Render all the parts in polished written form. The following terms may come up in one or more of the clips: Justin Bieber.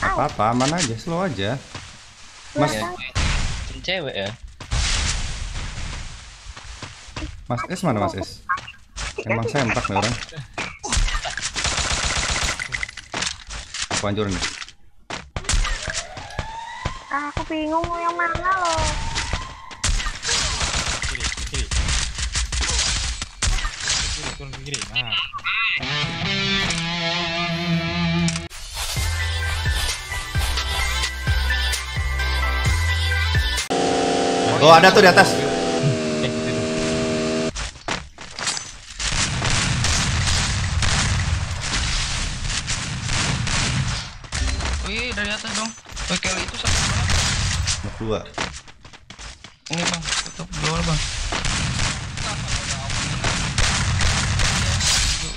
Apa-apa, aman aja, slow aja. Mas, cewek ya? Mas S mana Mas S? Emang sentak nih orang. Aku hancurin nih. Aku bingung mau yang mana loh. Turun ke kiri, nah. Oh, ada tuh di atas. Wih, dari atas dong. Oke, itu satu banget. Dua. Ini bang, tutup dua bang.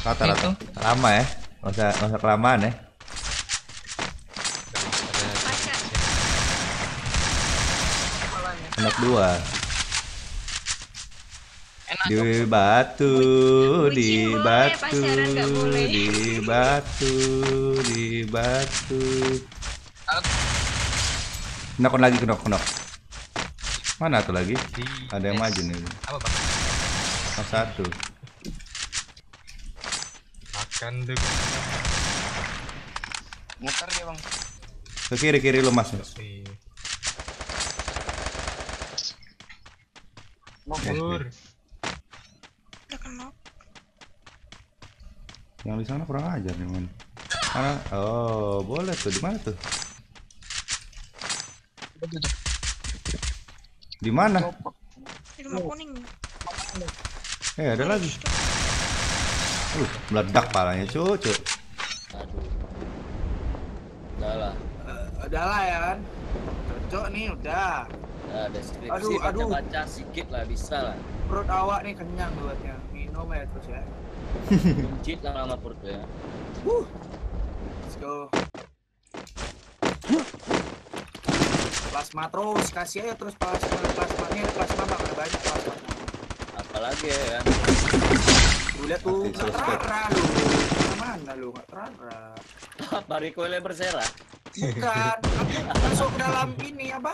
Rata-rata. Lama ya, nggak usah kelamaan ya. Anak dua di batu, di batu, di batu, di batu. Kenokon lagi, kenok. Mana tuh lagi? Ada yang maju nih. Mas satu. Makan deh. Muter dia bang. Ke kiri lu mas. Motor. Yang di sana kurang ajar nih, Man. Mana? Oh, boleh tuh. Di mana tuh? Di mana? Di rumah kuning. Eh, ada lagi. Meledak palanya, cucu. Aduh. Udah lah ya kan. Cocok nih, udah. Deskripsi baca-baca sedikit lah, bisa lah. Perut awak nih kenyang buatnya, minum ya terus ya. Mencit lama perut ya. Let's go. Plasma terus, kasih aja terus plasma bakal banyak plasma. Apalagi ya kan. Lu lihat tuh, terarah lu. Mana lu nggak terarah? Bari koile berserak. Bukan, aku masuk dalam ini apa?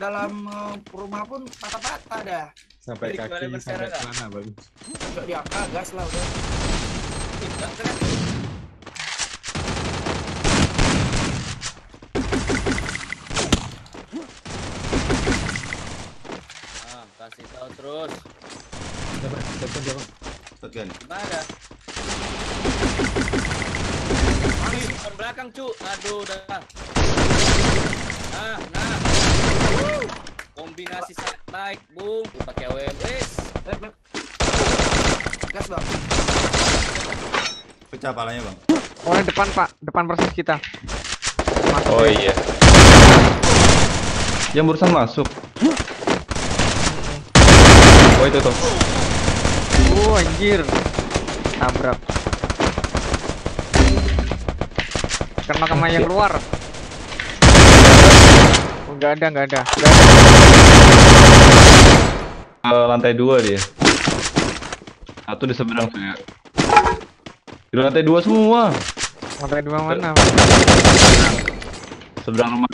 Dalam rumah pun patah-patah dah. Sampai jadi kaki sampai ke mana bang? Enggak diangkat gas lah udah. Ah, kasih tahu terus. Coba. Tekan. Gimana? Mari ke belakang, cu. Aduh, dah. Nah. Kombinasi sangat baik, Bung. Pakai WMS. Gas, Bang. Pecah palanya, Bang. Oh, yang depan, Pak. Depan persis kita. Masuk, oh iya. Yang barusan masuk. Oh, itu tuh. Oh, anjir. Tabrak. Karena sama yang keluar. Enggak ada. Lantai 2 dia. Satu di seberang saya. Di lantai 2 semua. Lantai 2 mana? Seberang rumah.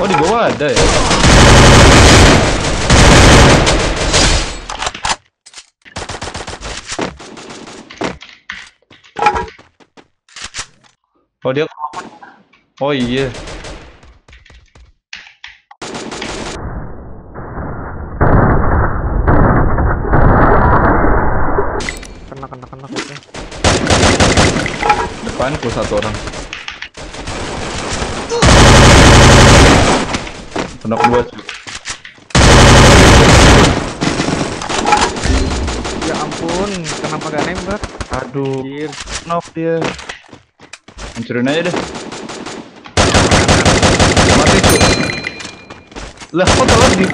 Oh, di bawah ada ya. Oh dia, oh iya. Kena oke. Depanku satu orang. Kena dua. Ya ampun, kenapa gak nembak? Aduh, knock dia. Hancurin aja deh. Mati tuh. Lah kok tolong di...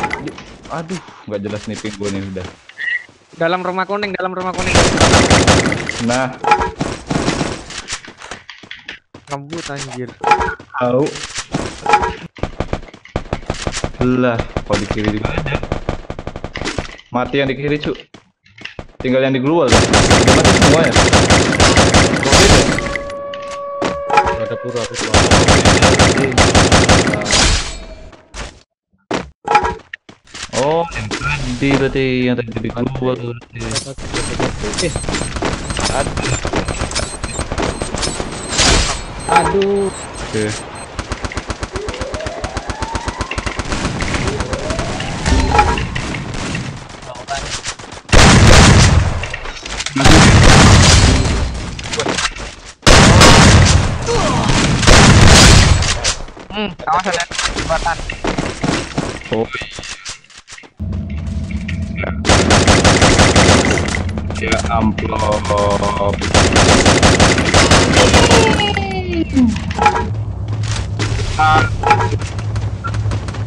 Aduh, nggak jelas nih ping gue nih udah. Dalam rumah kuning. Nah. Kembut anjir. Au. Lah, kok di kiri juga ada. Mati yang di kiri, cu. Tinggal yang di global. Udah mati semuanya. Gak ada pura aku keluar. Oh, yang tadi berarti yang tadi di global. Aduh. Oke. Awas ada jembatan. Oh. Ya ampun.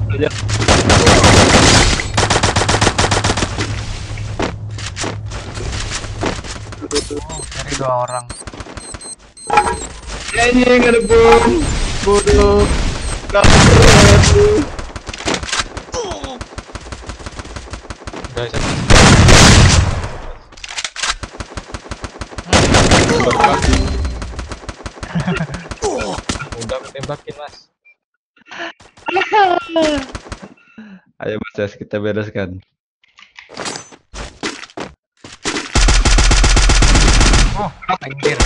Aja. Dari dua orang. Ini enggak ada bom. Bodoh. Udah ketembakin mas. Ayo mas, kita bereskan. Oh, anjir.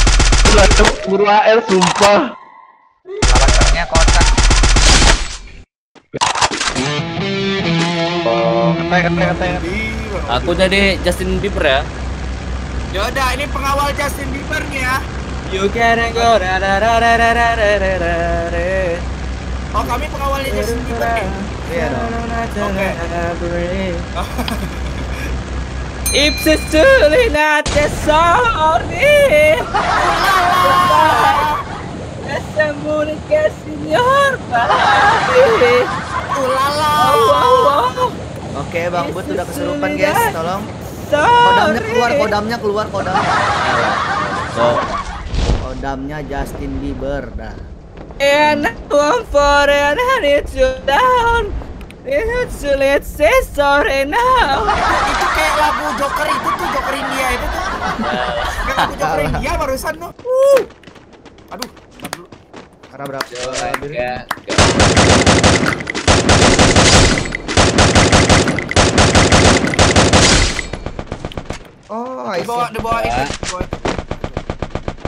Buru AR sumpah. Karakternya kotak. Ketai. Aku jadi Justin Bieber ya. Yaudah, ini pengawal Justin Bieber nih ya. You can go. Oh, kami pengawalnya Justin Bieber nih. Iya. Oke. It's truly not the sorry. Sembunyi ke senior balik. Ulala. Oke bang Bud udah kesurupan guys, tolong. Kodamnya keluar. Kodamnya Justin Bieber dah. And one for another it's down. It's late say sorry now. Itu kayak lagu Joker itu Joker India itu tuh. Lagu Joker India barusan tuh. Aduh. Karena berapa? Oh, dibawa itu.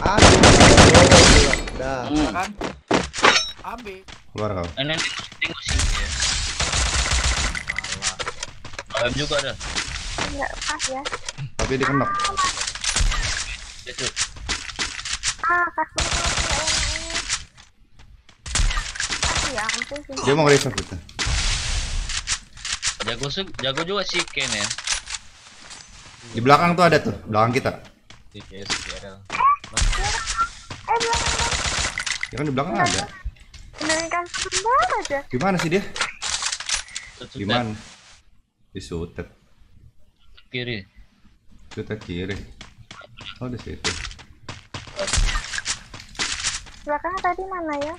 Aduh, dah. Kan? Ambil. Keluar kau. Ini tinggus ya. Malam juga ada. Enggak pas ya. Tapi dikenok. Itu. Ah, kasih. Dia mau ngereset kita. Jago juga sih Ken ya. Di belakang tuh ada tuh, belakang kita. Ya kan di belakang ada. Gimana sih dia? Gimana? Disutet. Kiri. Sutet kiri. Oh di situ. Belakang tadi mana ya?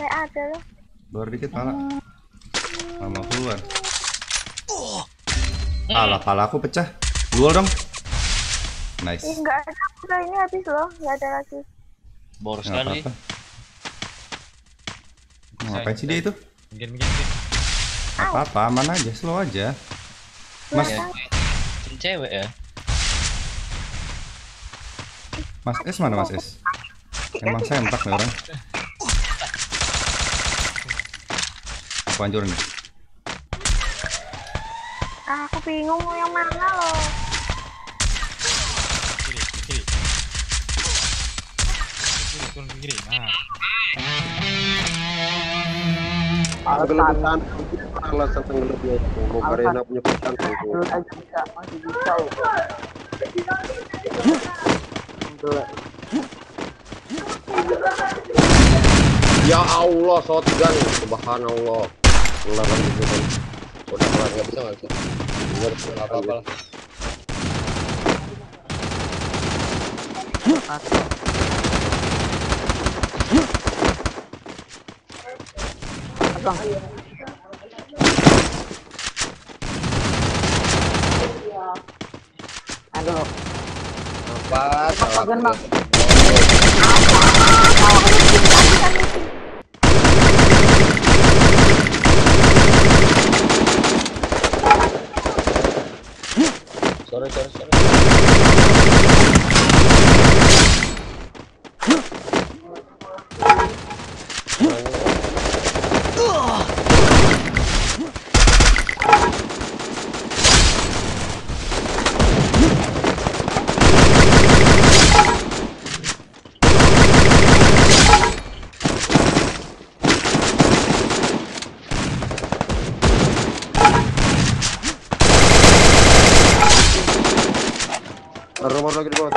Saya ada loh. Baru dikit pala. Lama keluar. Alah, pala aku pecah. Keluar dong. Nice. Enggak ada, udah ini habis loh, enggak ada lagi. Boros kali. Ngapain sih dia itu? Mungkin. Apa-apa, aman aja, slow aja. Mas, cewek ya. Mas S mana Mas S? Emang sentak nih orang. Hancur nih. Aku bingung mau yang mana loh. Kiri. Nah. Ya Allah, shotgun. Subhanallah. Kelaran gitu kan. Udah kelar enggak bisa enggak sih? Gua harus apa-apa. Aduh. Sorry. Rumor lagi di bawah.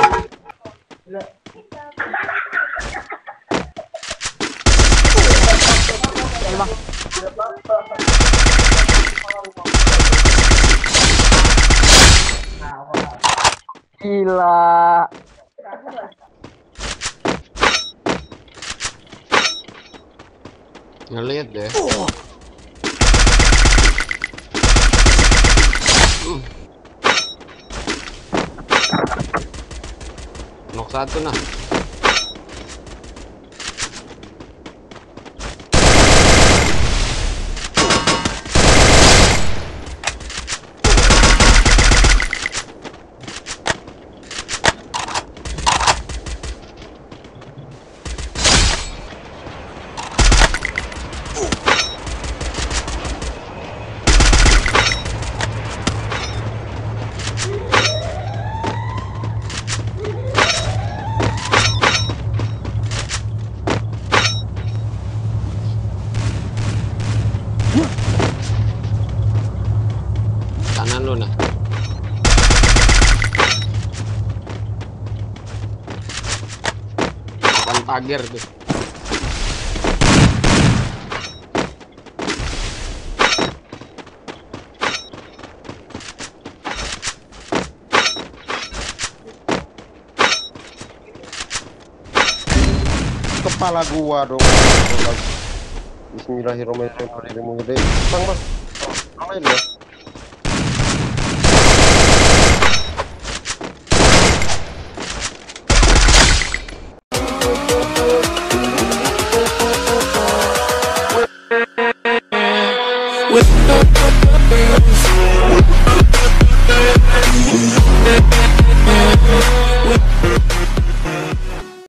Gila. Ngeliat deh. Nok satu nah. Pager tuh. Kepala gua dong. Bismillahirrahmanirrahim. Bang, Bang. Apa ini?